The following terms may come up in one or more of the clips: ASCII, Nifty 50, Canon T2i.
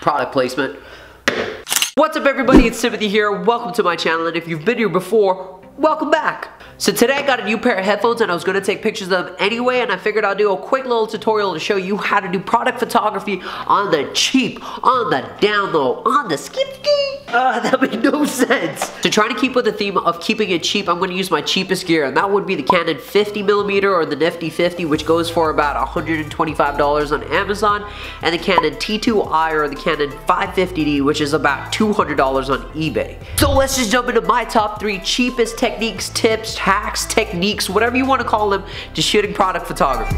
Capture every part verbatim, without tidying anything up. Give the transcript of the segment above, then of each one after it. Product placement. What's up everybody, it's Timothy here. Welcome to my channel, and if you've been here before, welcome back. So today I got a new pair of headphones and I was gonna take pictures of them anyway, and I figured I'll do a quick little tutorial to show you how to do product photography on the cheap, on the down low, on the skip ski. Uh, that made no sense. So trying to keep with the theme of keeping it cheap, I'm gonna use my cheapest gear, and that would be the Canon fifty millimeter or the Nifty fifty, which goes for about one hundred twenty-five dollars on Amazon, and the Canon T two i or the Canon five fifty D, which is about two hundred dollars on eBay. So let's just jump into my top three cheapest techniques, tips, hacks, techniques, whatever you wanna call them, to shooting product photography.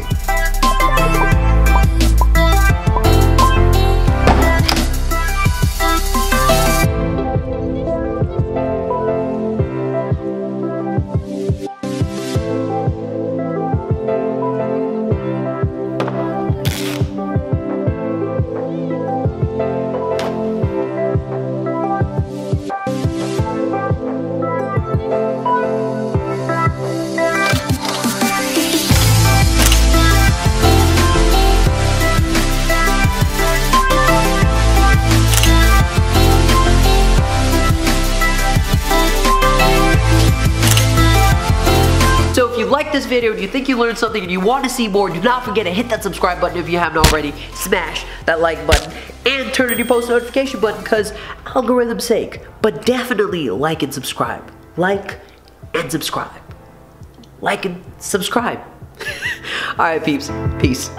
Like this video and you think you learned something and you want to see more, do not forget to hit that subscribe button if you haven't already, smash that like button, and turn on your post notification button because algorithm's sake. But definitely like and subscribe. Like and subscribe. Like and subscribe. Alright peeps, peace.